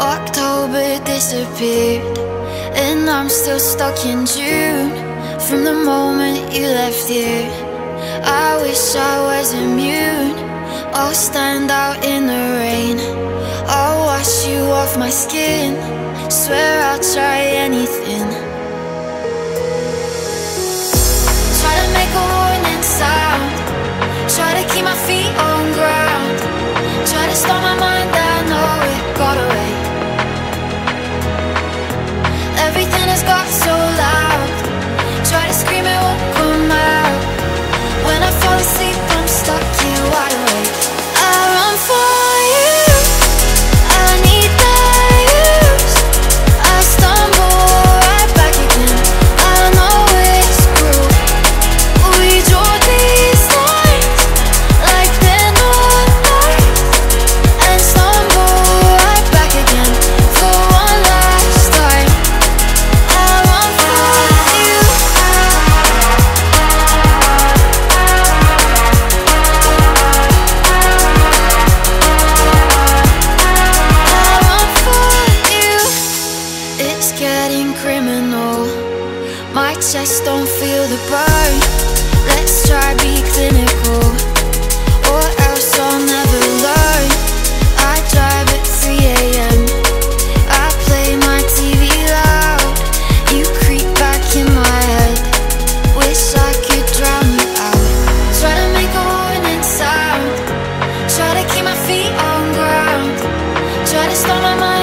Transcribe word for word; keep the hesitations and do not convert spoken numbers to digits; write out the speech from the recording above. October disappeared, and I'm still stuck in June. From the moment you left here, I wish I was immune. I'll stand out in the rain, I'll wash you off my skin. Swear I'll try anything. Try to make a warning sound, try to keep my feet on ground, try to stop my mind, I know it got away. Everything has got so loud, try to scream it won't come out. When I fall asleep I'm stuck here wide awake. I run for you, I need the use, I stumble right back again. I know it's cruel, we draw these lines like they're not nice, and stumble right back again for one last time. I run for you. I run for you. It's getting criminal, my chest don't feel the burn. Let's try be clinical, or else I'll never learn. I drive at three a m, I play my T V loud, you creep back in my head. Wish I could drown you out. Try to make a warning sound, try to keep my feet on ground, try to stop my mind.